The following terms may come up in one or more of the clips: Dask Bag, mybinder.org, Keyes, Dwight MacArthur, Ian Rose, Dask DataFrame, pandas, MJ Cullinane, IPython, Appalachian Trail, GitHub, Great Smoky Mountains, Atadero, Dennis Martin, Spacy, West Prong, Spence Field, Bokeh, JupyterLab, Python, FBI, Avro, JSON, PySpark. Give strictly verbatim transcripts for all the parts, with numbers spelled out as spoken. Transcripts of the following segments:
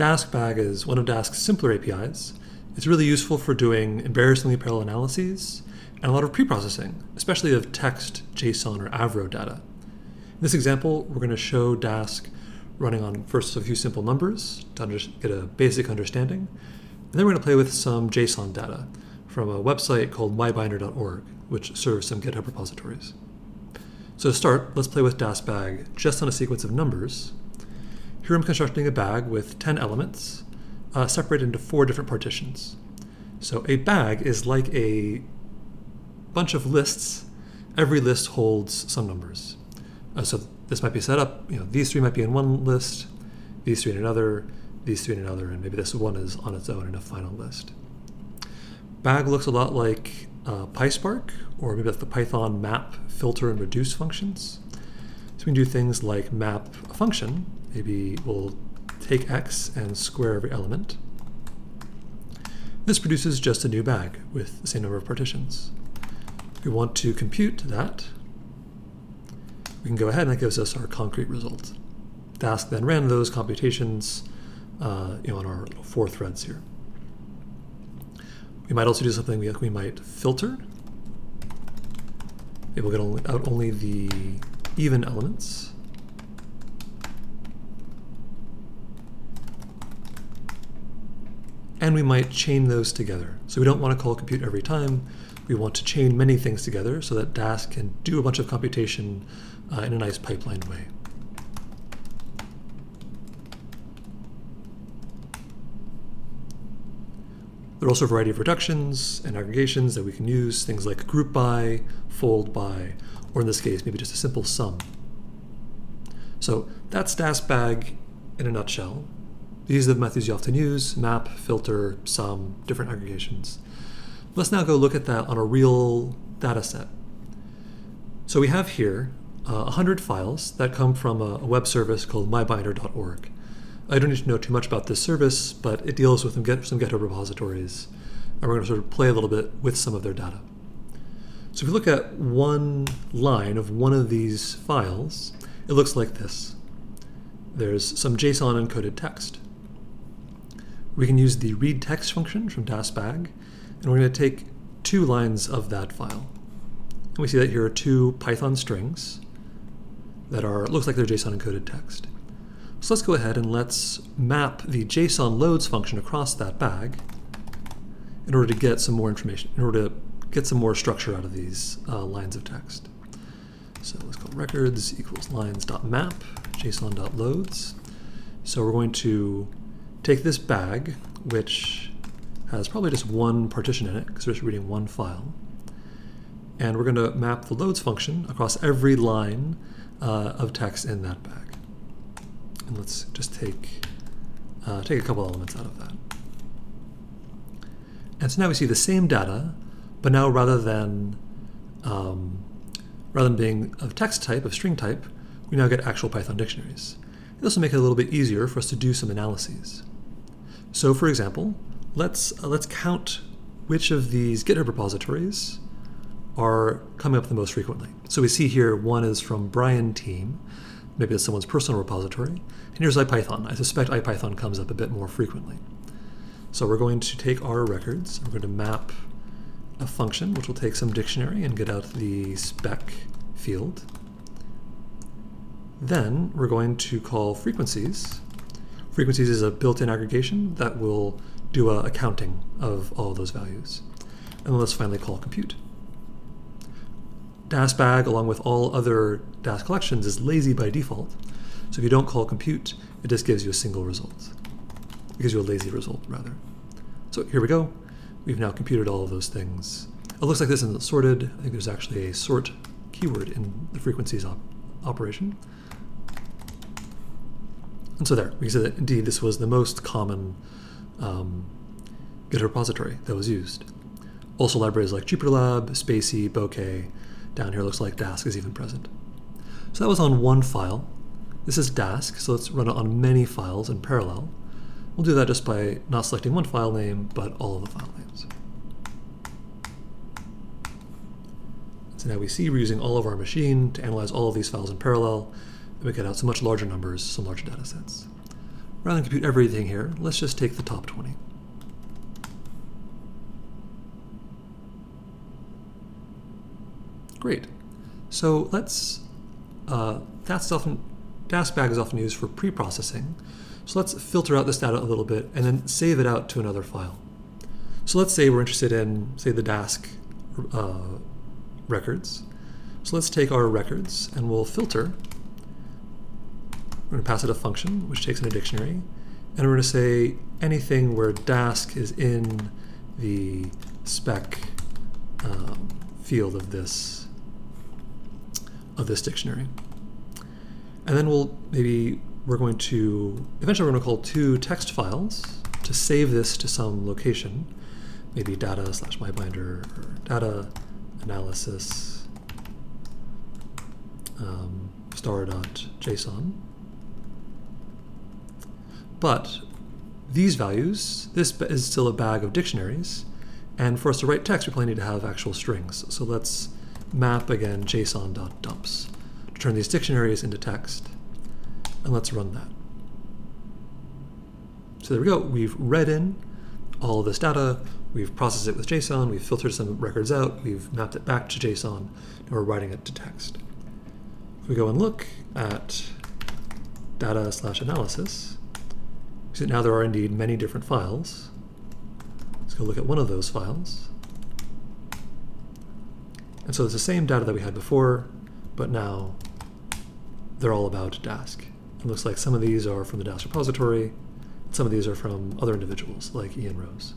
Dask Bag is one of Dask's simpler A P Is. It's really useful for doing embarrassingly parallel analyses and a lot of pre-processing, especially of text, JSON, or Avro data. In this example, we're going to show Dask running on first a few simple numbers to get a basic understanding, and then we're going to play with some JSON data from a website called my binder dot org, which serves some GitHub repositories. So to start, let's play with Dask Bag just on a sequence of numbers. Here I'm constructing a bag with ten elements uh, separated into four different partitions. So a bag is like a bunch of lists. Every list holds some numbers. Uh, so this might be set up, you know, these three might be in one list, these three in another, these three in another, and maybe this one is on its own in a final list. Bag looks a lot like uh, PySpark, or maybe that's the Python map, filter, and reduce functions. So we can do things like map a function. Maybe we'll take x and square every element. This produces just a new bag with the same number of partitions. If we want to compute that, we can go ahead and that gives us our concrete result. Dask then ran those computations uh, you know, on our little four threads here. We might also do something like we might filter. Maybe we'll get only, out only the even elements. And we might chain those together. So we don't want to call compute every time. We want to chain many things together so that Dask can do a bunch of computation uh, in a nice pipeline way. There are also a variety of reductions and aggregations that we can use, things like group by, fold by, or in this case, maybe just a simple sum. So that's Dask Bag in a nutshell. These are the methods you often use: map, filter, sum, different aggregations. Let's now go look at that on a real data set. So we have here uh, one hundred files that come from a, a web service called my binder dot org. I don't need to know too much about this service, but it deals with some GitHub repositories, and we're going to sort of play a little bit with some of their data. So if you look at one line of one of these files, it looks like this. There's some JSON encoded text. We can use the read text function from Dask Bag, and we're going to take two lines of that file. And we see that here are two Python strings that are, looks like they're JSON encoded text. So let's go ahead and let's map the JSON loads function across that bag in order to get some more information, in order to get some more structure out of these uh, lines of text. So let's call records equals lines.map JSON.loads. So we're going to take this bag, which has probably just one partition in it, because we're just reading one file. And we're going to map the loads function across every line uh, of text in that bag. And let's just take, uh, take a couple elements out of that. And so now we see the same data, but now rather than, um, rather than being of text type, of string type, we now get actual Python dictionaries. This will make it a little bit easier for us to do some analyses. So for example, let's, uh, let's count which of these GitHub repositories are coming up the most frequently. So we see here one is from Brian Team. Maybe it's someone's personal repository. And here's IPython. I suspect IPython comes up a bit more frequently. So we're going to take our records. We're going to map a function, which will take some dictionary and get out the spec field. Then we're going to call frequencies. Frequencies is a built-in aggregation that will do a counting of all of those values. And let's finally call compute. Dask Bag, along with all other Dask collections, is lazy by default. So if you don't call compute, it just gives you a single result. It gives you a lazy result, rather. So here we go. We've now computed all of those things. It looks like this isn't sorted. I think there's actually a sort keyword in the frequencies op operation. And so there, we can say that indeed this was the most common um, GitHub repository that was used. Also libraries like JupyterLab, Spacy, Bokeh. Down here looks like Dask is even present. So that was on one file. This is Dask, so let's run it on many files in parallel. We'll do that just by not selecting one file name, but all of the file names. So now we see we're using all of our machine to analyze all of these files in parallel. And we get out some much larger numbers, some larger data sets. Rather than compute everything here, let's just take the top twenty. Great. So let's, uh, that's often, Dask Bag is often used for pre-processing. So let's filter out this data a little bit and then save it out to another file. So let's say we're interested in, say, the Dask uh, records. So let's take our records and we'll filter. We're going to pass it a function, which takes in a dictionary. And we're going to say anything where Dask is in the spec um, field of this, of this dictionary. And then we'll maybe, we're going to, eventually we're going to call two text files to save this to some location, maybe data slash mybinder or data analysis um, star dot J S O N. But these values, this is still a bag of dictionaries. And for us to write text, we probably need to have actual strings. So let's map again J S O N dot dumps to turn these dictionaries into text. And let's run that. So there we go. We've read in all of this data. We've processed it with JSON. We've filtered some records out. We've mapped it back to JSON. And we're writing it to text. If we go and look at data slash analysis, so now there are indeed many different files. Let's go look at one of those files. And so it's the same data that we had before, but now they're all about Dask. It looks like some of these are from the Dask repository, and some of these are from other individuals, like Ian Rose.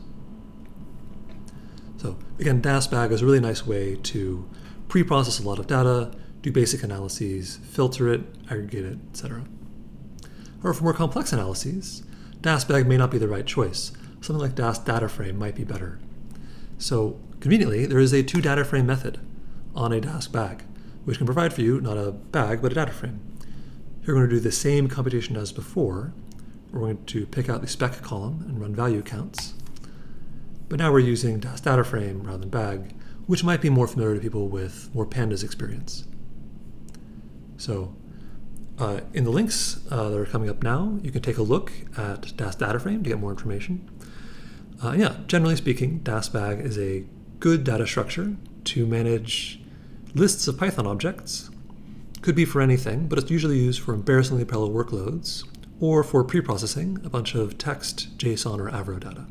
So again, Dask Bag is a really nice way to pre-process a lot of data, do basic analyses, filter it, aggregate it, et cetera. Or for more complex analyses, Dask Bag may not be the right choice. Something like Dask DataFrame might be better. So conveniently, there is a toDataFrame method on a Dask Bag, which can provide for you not a bag, but a data frame. Here we're going to do the same computation as before. We're going to pick out the spec column and run value counts. But now we're using Dask DataFrame rather than bag, which might be more familiar to people with more pandas experience. So uh, in the links uh, that are coming up now, you can take a look at Dask DataFrame to get more information. Uh, yeah, generally speaking, Dask Bag is a good data structure to manage lists of Python objects. Could be for anything, but it's usually used for embarrassingly parallel workloads or for pre-processing a bunch of text, JSON, or Avro data.